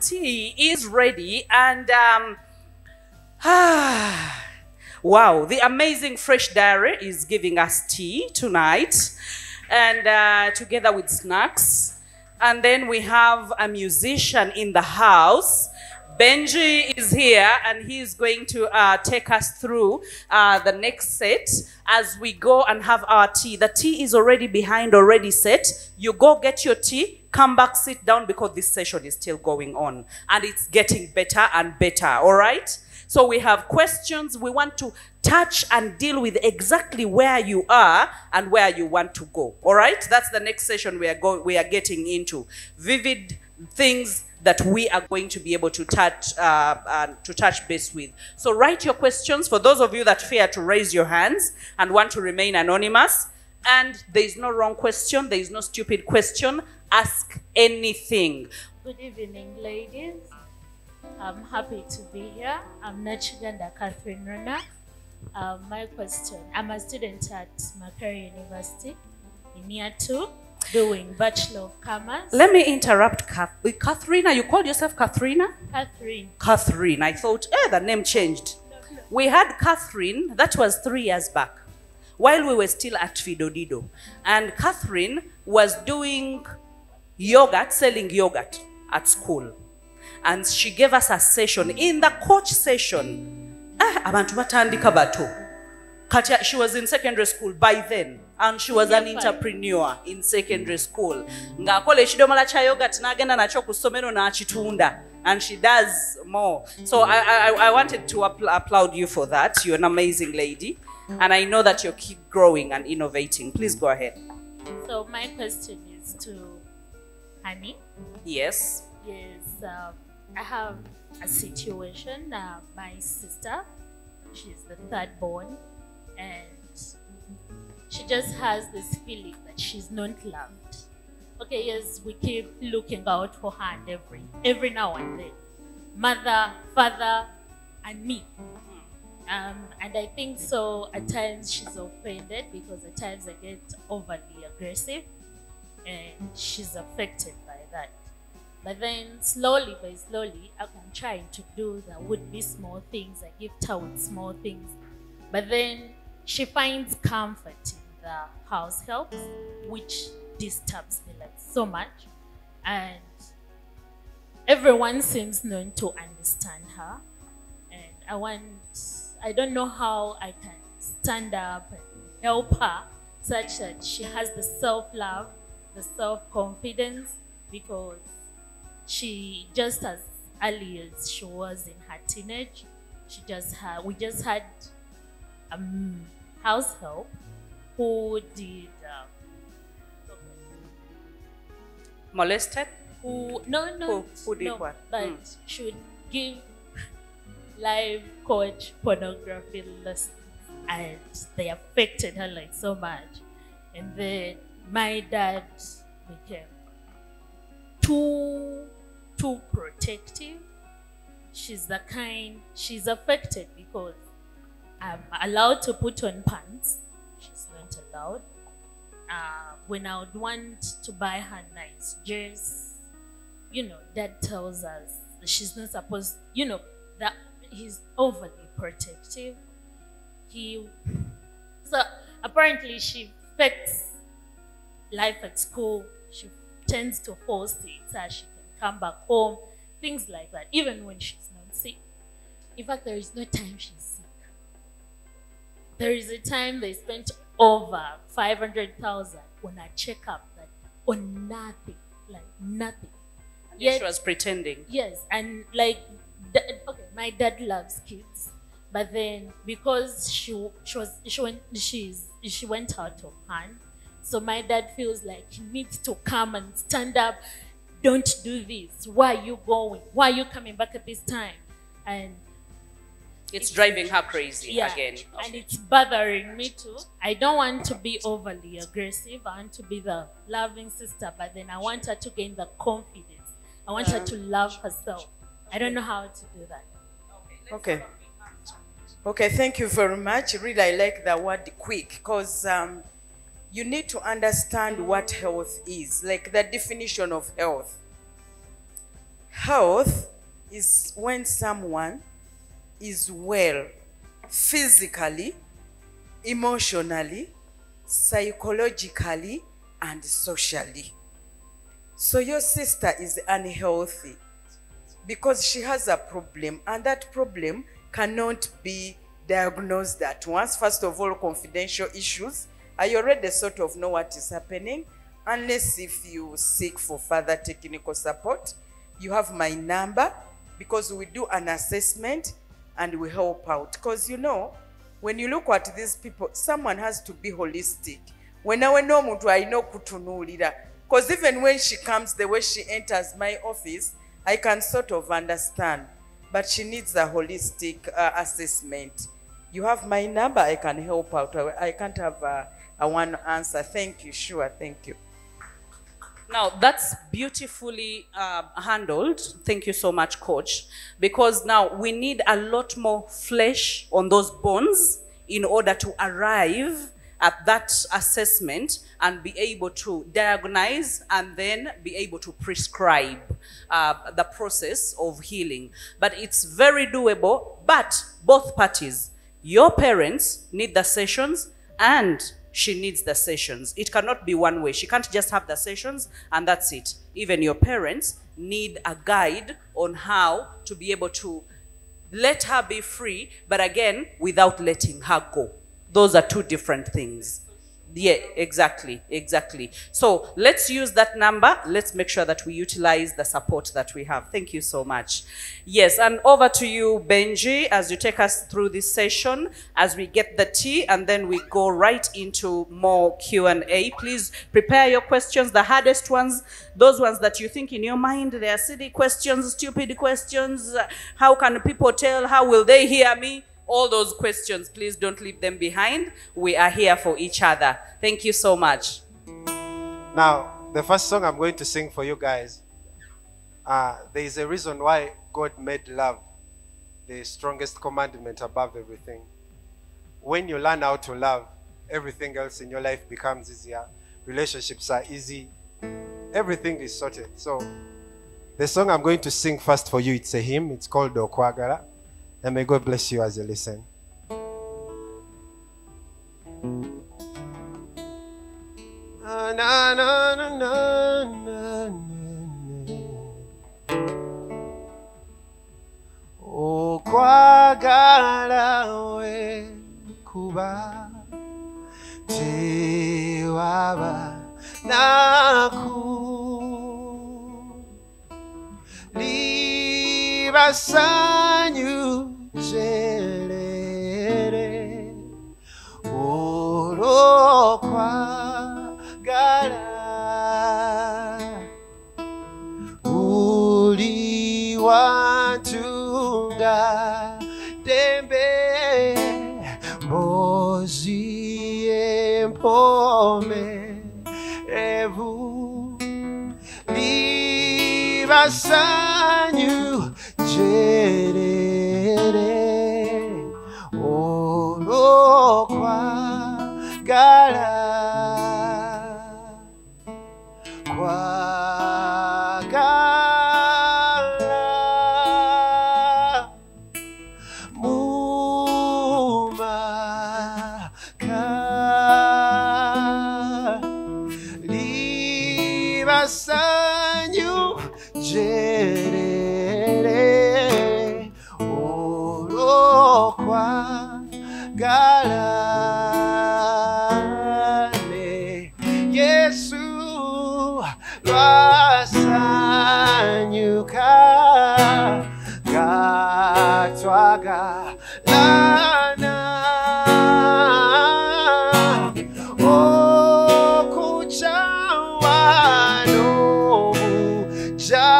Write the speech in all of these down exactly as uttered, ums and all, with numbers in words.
tea is ready, and um, ah, wow, the amazing Fresh Diary is giving us tea tonight, and uh, together with snacks. And then we have a musician in the house. Benji is here, and he is going to uh, take us through uh, the next set as we go and have our tea. The tea is already behind, already set. You go get your tea, come back, sit down, because this session is still going on, and it's getting better and better, all right? So we have questions. We want to touch and deal with exactly where you are and where you want to go, all right? That's the next session we are, go we are getting into. Vivid things that we are going to be able to touch, uh, uh, to touch base with. So write your questions. For those of you that fear to raise your hands and want to remain anonymous, and there is no wrong question, there is no stupid question, ask anything. Good evening, ladies. I'm happy to be here. I'm Nachiganda Catherine Runa. Uh, my question, I'm a student at Makerere University in year two, doing Bachelor of Commerce. Let me interrupt, Kathrina. You called yourself Kathrina? Catherine. Catherine. I thought, eh, the name changed. No, no. We had Catherine, that was three years back, while we were still at Fidodido. And Catherine was doing yogurt, selling yogurt at school. And she gave us a session, in the coach session. She was in secondary school by then, and she was an entrepreneur in secondary school. And she does more. So I, I, I wanted to apl applaud you for that. You're an amazing lady. And I know that you'll keep growing and innovating. Please go ahead. So my question is to Honey. Yes. Yes. Um, I have a situation. Uh, my sister, she's the third born. And she just has this feeling that she's not loved. Okay, yes, we keep looking out for her and every, every now and then. Mother, father, and me. Um, and I think so at times she's offended, because at times I get overly aggressive, and she's affected by that. But then slowly by slowly, I'm trying to do that would be small things. I give her with small things. But then she finds comfort in the house helps, which disturbs me like so much. And everyone seems not to understand her. And I want, I don't know how I can stand up and help her such that she has the self-love, the self-confidence, because she just as early as she was in her teenage, she just had, we just had um, house help who did um, molested who no no who, who did no, what but mm. should give life coach pornography lessons, and they affected her like so much. And then my dad became too too protective. She's the kind, she's affected because I'm allowed to put on pants. She's not allowed. Uh, when I would want to buy her nice dress, you know, Dad tells us that she's not supposed, you know, that he's overly protective. He, so apparently she affects life at school. She tends to host it so she can come back home, things like that, even when she's not sick. In fact, there is no time she's sick. There is a time they spent over five hundred thousand on a checkup, like, on nothing, like nothing. And yet, she was pretending. Yes, and like, okay, my dad loves kids, but then because she she was she went she's she went out of hand, so my dad feels like he needs to come and stand up. Don't do this. Why are you going? Why are you coming back at this time? And it's driving her crazy, yeah, again. And it's bothering me too. I don't want to be overly aggressive. I want to be the loving sister, but then I want her to gain the confidence. I want her to love herself. I don't know how to do that. Okay. Okay, thank you very much. Really, I like the word quick, because um, you need to understand what health is, like the definition of health. Health is when someone is well physically, emotionally, psychologically, and socially. So your sister is unhealthy because she has a problem, and that problem cannot be diagnosed at once. First of all, confidential issues. I already sort of know what is happening, unless if you seek for further technical support. You have my number, because we do an assessment and we help out. Because you know, when you look at these people, someone has to be holistic. When I know mutu, I know kutunulira. Because even when she comes, the way she enters my office, I can sort of understand. But she needs a holistic uh, assessment. You have my number, I can help out. I, I can't have a, a one answer. Thank you, sure, thank you. Now, that's beautifully uh, handled. Thank you so much, Coach. Because now we need a lot more flesh on those bones in order to arrive at that assessment and be able to diagnose and then be able to prescribe uh, the process of healing. But it's very doable, but both parties, your parents need the sessions and she needs the sessions. It cannot be one way. She can't just have the sessions and that's it. Even your parents need a guide on how to be able to let her be free, but again, without letting her go. Those are two different things. Yeah, exactly, exactly. So let's use that number. Let's make sure that we utilize the support that we have. Thank you so much. Yes, and over to you, Benji, as you take us through this session, as we get the tea, and then we go right into more Q and A. Please prepare your questions, the hardest ones, those ones that you think in your mind, they are silly questions, stupid questions. How can people tell? How will they hear me? All those questions, please don't leave them behind. We are here for each other. Thank you so much. Now, the first song I'm going to sing for you guys, uh, there is a reason why God made love the strongest commandment above everything. When you learn how to love, everything else in your life becomes easier. Relationships are easy. Everything is sorted. So the song I'm going to sing first for you, it's a hymn. It's called Okwagala. And may God bless you as you listen. Na, na, na, na, na, na. Okwagala we kuba te waba naku liba sanyu. Chelere Okwagala uli watunga dembe bozi empome evu livasanyu chelere. Okwagala, Okwagala, Mumaka, Libasanyu Jerere, Okwagala. Sanyuka Gatwaga Lana Okuchawa no Muja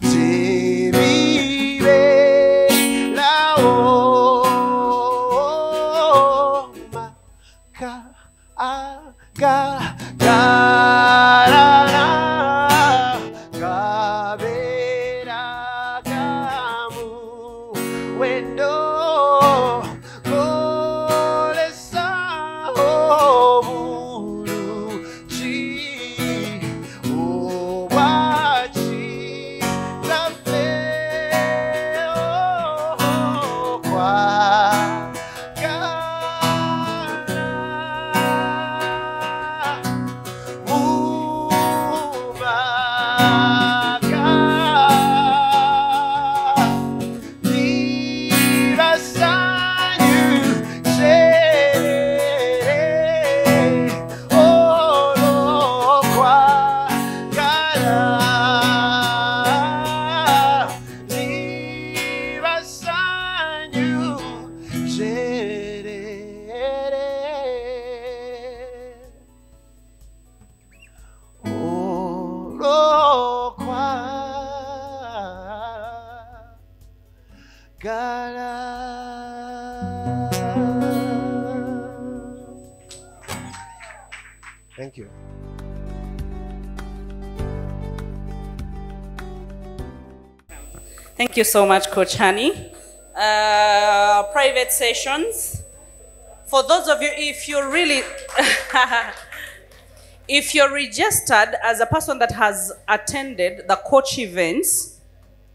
Timibe Lao Maka Aga Gara Window Thank you. Thank you so much, Coach Hani. Uh, private sessions. For those of you, if you're really, if you're registered as a person that has attended the coach events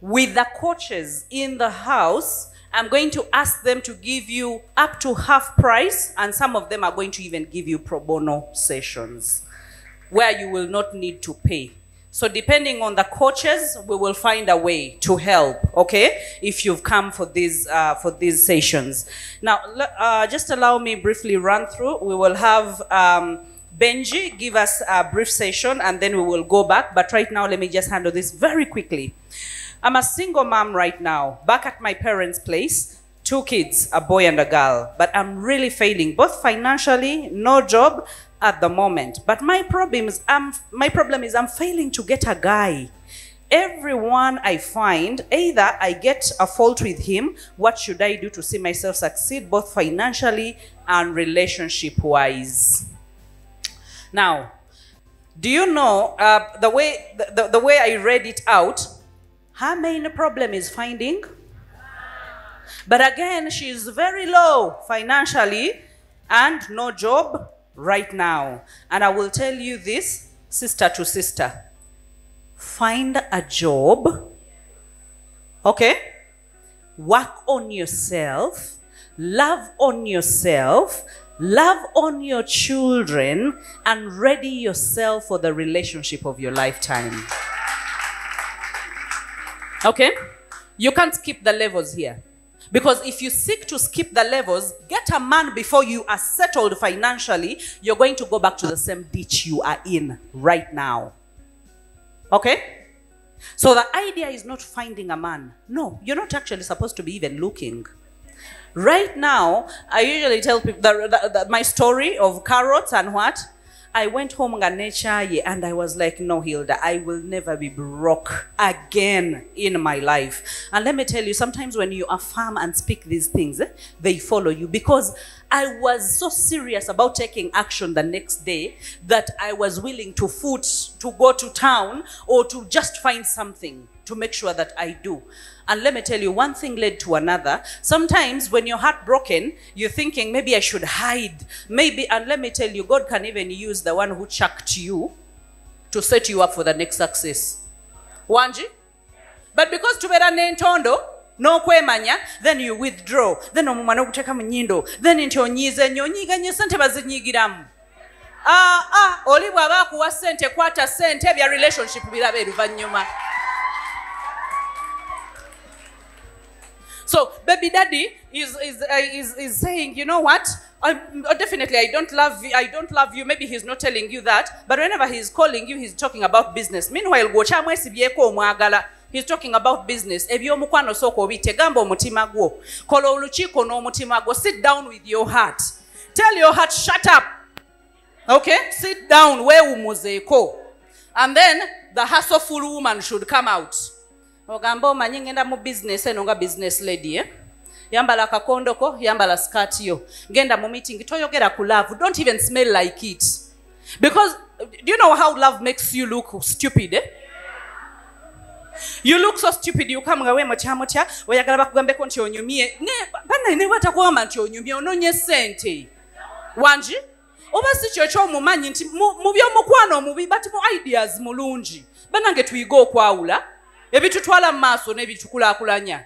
with the coaches in the house, I'm going to ask them to give you up to half price, and some of them are going to even give you pro bono sessions where you will not need to pay. So depending on the coaches, we will find a way to help, okay, if you've come for these, uh, for these sessions. Now, uh, just allow me briefly run through. We will have um, Benji give us a brief session, and then we will go back. But right now, let me just handle this very quickly. I'm a single mom right now, back at my parents' place, two kids, a boy and a girl. But I'm really failing, both financially, no job at the moment. But my problem is I'm, my problem is I'm failing to get a guy. Everyone I find, either I get a fault with him, what should I do to see myself succeed both financially and relationship-wise? Now, do you know, uh, the way, the, the, the way I read it out, her main problem is finding. But again, she's very low financially and no job right now. And I will tell you this, sister to sister, find a job, okay? Work on yourself, love on yourself, love on your children, and ready yourself for the relationship of your lifetime. Okay? You can't skip the levels here. Because if you seek to skip the levels, get a man before you are settled financially, you're going to go back to the same ditch you are in right now. Okay? So the idea is not finding a man. No, you're not actually supposed to be even looking. Right now, I usually tell people that, that, that my story of carrots and what? I went home and I was like, no, Hilda, I will never be broke again in my life. And let me tell you, sometimes when you affirm and speak these things, eh, they follow you. Because I was so serious about taking action the next day that I was willing to foot, to go to town, or to just find something to make sure that I do. And let me tell you, one thing led to another. Sometimes when you're heartbroken, you're thinking, maybe I should hide. Maybe, and let me tell you, God can even use the one who chucked you to set you up for the next success. Wanji? But because tubera nentondo, no kwemanya, then you withdraw. Then omumana kuteka mnyindo. Then into onyize nyonyiga nyesante bazinyigiramu. Ah, ah, olibwa baku wa sente, kwata sente, vya relationship bila beru vanyuma. So baby daddy is is, uh, is is saying, you know what? I'm, uh, definitely, I don't love you. I don't love you. Maybe he's not telling you that, but whenever he's calling you, he's talking about business. Meanwhile, he's talking about business. Sit down with your heart. Tell your heart, shut up. Okay, sit down. And then the hustleful woman should come out. Ogambo manyengenda mu business enonga business lady eh yambala kakondo ko yambala skirt yo ngenda mu meeting toyogera ku love, don't even smell like it, because do you know how love makes you look stupid eh? You look so stupid, you come away much mucha oyagala bakugambe ko nti onyumie ne bana ne wata ko ama nti onyumie ononye sente wanji oba si chocho mumanyi nti mu byo mukwano mu bibati mu ideas mulungi banange tuigo kwaula ebitu twala maso nebitukula akulanya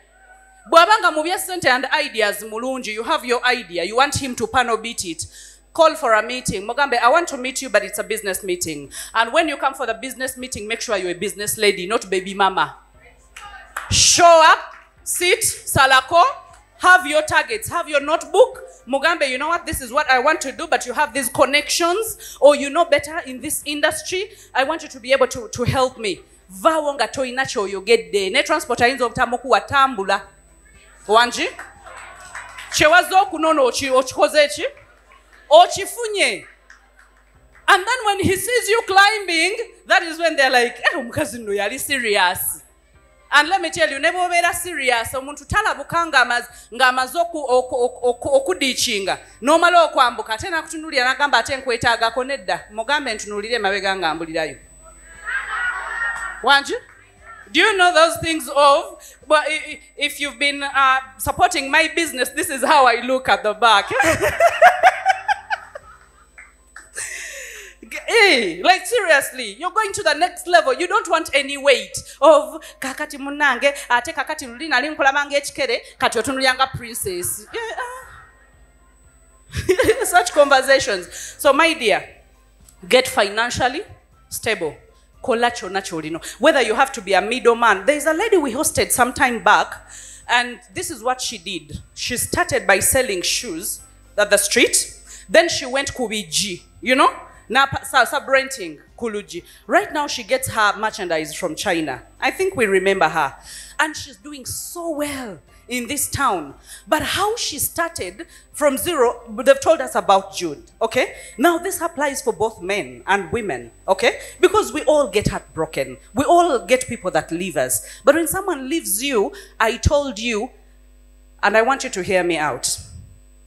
bwabanga mu bya sente and ideas mulungi. You have your idea, you want him to pano beat it, call for a meeting, mugambe I want to meet you, but it's a business meeting, and when you come for the business meeting, make sure you're a business lady, not baby mama. Show up, sit salako, have your targets, have your notebook, mugambe you know what, this is what I want to do, but you have these connections, or you know better in this industry, I want you to be able to to help me. Vawonga toina choyogedde ne transporter inzo obutamuku watambula wanji chewazo okunono okikoze eki okifunye, and then when he sees you climbing, that is when they're like eh omukazi no yali serious And let me tell you, never very serious. Omuntu talabukanga ngamazoku okudichinga. Normally okwambuka tena kutunulira nagamba ate nkwetaaga konedda. Mugambe ntunulire mabega nga mbulirayo. Wanju? Do you know those things of, but if you've been uh, supporting my business, this is how I look at the back. Hey, like seriously, you're going to the next level. You don't want any weight of kakati munange, ate kakati lulina linkulamange echikere, kati otunulyanga princess. Such conversations. So my dear, get financially stable. Whether you have to be a middleman. There's a lady we hosted some time back, and this is what she did. She started by selling shoes at the street. Then she went kubiji, you know? Sub-renting kuluji. Right now she gets her merchandise from China. I think we remember her. And she's doing so well in this town. But how she started from zero, they've told us about Jude, okay? Now this applies for both men and women, okay? Because we all get heartbroken. We all get people that leave us. But when someone leaves you, I told you, and I want you to hear me out.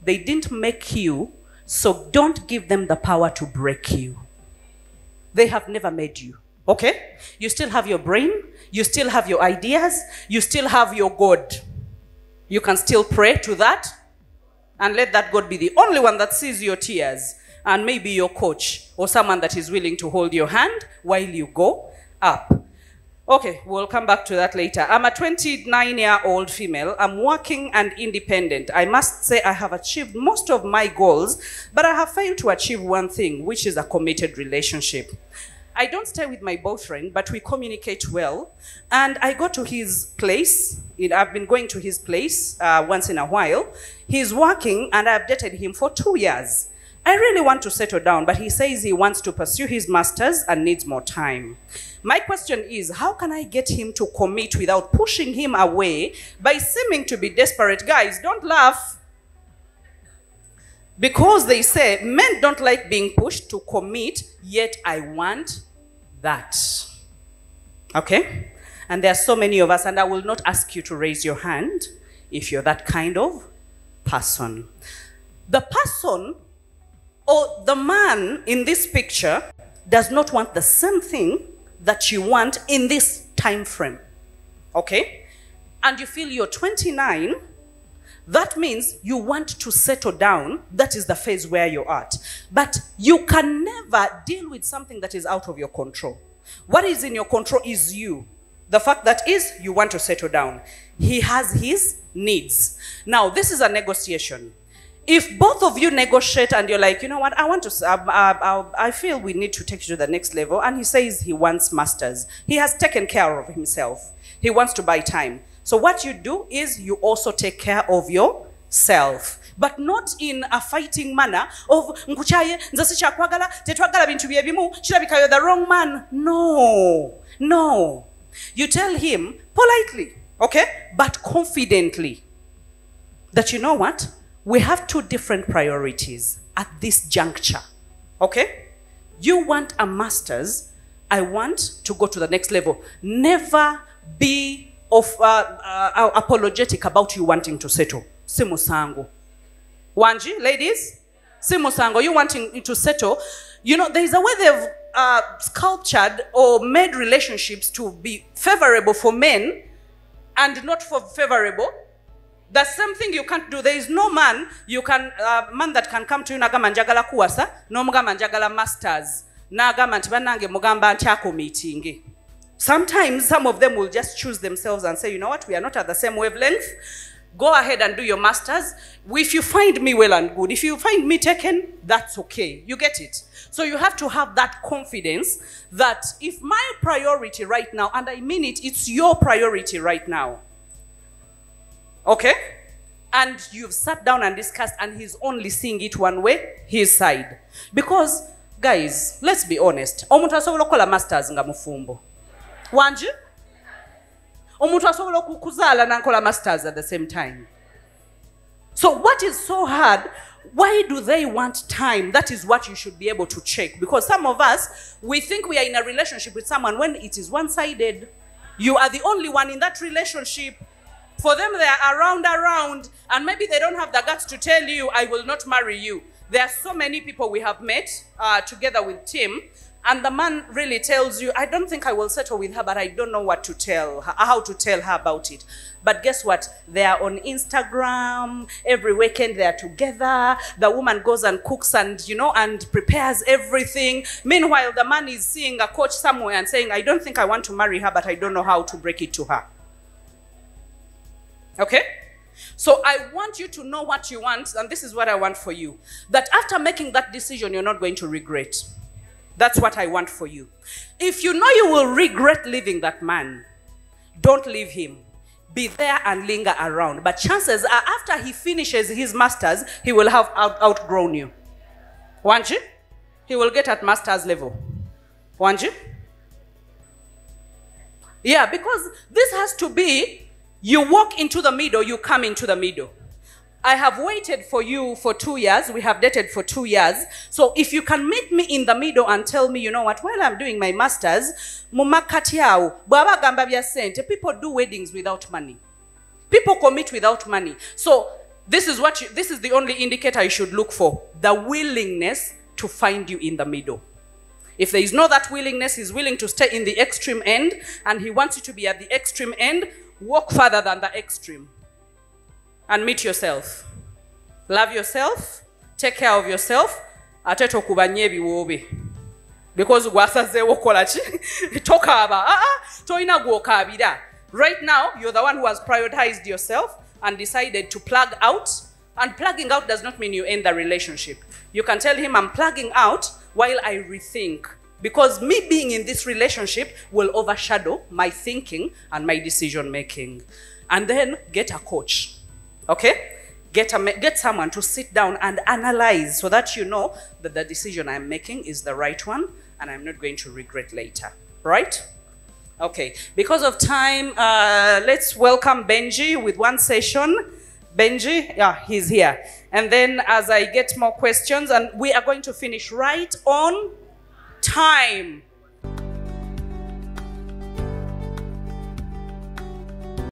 They didn't make you, so don't give them the power to break you. They have never made you. Okay? You still have your brain. You still have your ideas. You still have your God. You can still pray to that and let that God be the only one that sees your tears and maybe your coach or someone that is willing to hold your hand while you go up. Okay, we'll come back to that later. I'm a twenty-nine-year-old female. I'm working and independent. I must say I have achieved most of my goals, but I have failed to achieve one thing, which is a committed relationship. I don't stay with my boyfriend, but we communicate well. And I go to his place. I've been going to his place uh, once in a while. He's working, and I've dated him for two years. I really want to settle down, but he says he wants to pursue his master's and needs more time. My question is, how can I get him to commit without pushing him away by seeming to be desperate? Guys, don't laugh. Because they say, men don't like being pushed to commit, yet I want that. Okay? And there are so many of us, and I will not ask you to raise your hand if you're that kind of person. The person or the man in this picture does not want the same thing that you want in this time frame. Okay? And you feel you're twenty-nine, that means you want to settle down. That is the phase where you're at. But you can never deal with something that is out of your control. What is in your control is you. The fact that is, you want to settle down. He has his needs. Now, this is a negotiation. If both of you negotiate and you're like, you know what, I want to, I, I, I feel we need to take you to the next level. And he says he wants masters. He has taken care of himself. He wants to buy time. So what you do is you also take care of yourself. But not in a fighting manner of, nkuchaye, nzasicha kwagala, tetwagala bintu byebimu, shirabika, you're the wrong man. No, no. You tell him politely, okay, but confidently that you know what? We have two different priorities at this juncture, okay? You want a master's, I want to go to the next level. Never be of, uh, uh, apologetic about you wanting to settle. Simusango. Wanji, ladies? Simusango, you wanting to settle. You know, there's a way they've uh, sculptured or made relationships to be favorable for men and not for favorable. The same thing you can't do. There is no man you can uh, man that can come to you naga manjagala kuwasa no mga manjagala masters naga mantibanange mugamba nchako meeting. Sometimes some of them will just choose themselves and say, you know what, we are not at the same wavelength. Go ahead and do your masters. If you find me well and good, if you find me taken, that's okay. You get it? So you have to have that confidence that if my priority right now, and I mean it, it's your priority right now. Okay? And you've sat down and discussed, and he's only seeing it one way, his side. Because, guys, let's be honest. Omuntu asobola okola masters nga mufumbo. Wanji? Omuntu asobola okuzala n'akola masters at the same time. So what is so hard? Why do they want time? That is what you should be able to check. Because some of us, we think we are in a relationship with someone when it is one-sided. You are the only one in that relationship. For them, they are around, around, and maybe they don't have the guts to tell you, I will not marry you. There are so many people we have met uh, together with Tim, and the man really tells you, I don't think I will settle with her, but I don't know what to tell her, how to tell her about it. But guess what? They are on Instagram. Every weekend they are together. The woman goes and cooks and, you know, and prepares everything. Meanwhile, the man is seeing a coach somewhere and saying, I don't think I want to marry her, but I don't know how to break it to her. Okay? So I want you to know what you want, and this is what I want for you. That after making that decision, you're not going to regret. That's what I want for you. If you know you will regret leaving that man, don't leave him. Be there and linger around. But chances are after he finishes his master's, he will have out outgrown you. Won't you? He will get at master's level. Won't you? Yeah, because this has to be, you walk into the middle, you come into the middle. I have waited for you for two years. We have dated for two years. So if you can meet me in the middle and tell me, you know what, while I'm doing my master's, people do weddings without money. People commit without money. So this is what you, this is the only indicator you should look for. The willingness to find you in the middle. If there is no that willingness, he's willing to stay in the extreme end and he wants you to be at the extreme end, walk further than the extreme. And meet yourself. Love yourself. Take care of yourself. Ateto kubanyebe wobe. Because wasaze wokolachi. Tokaba. Ah Toina gwokabida. Right now, you're the one who has prioritized yourself and decided to plug out. And plugging out does not mean you end the relationship. You can tell him, I'm plugging out while I rethink. Because me being in this relationship will overshadow my thinking and my decision making. And then get a coach. Okay? Get, a, get someone to sit down and analyze so that you know that the decision I'm making is the right one and I'm not going to regret later. Right? Okay. Because of time, uh, let's welcome Benji with one session. Benji, yeah, he's here. And then as I get more questions, and we are going to finish right on time.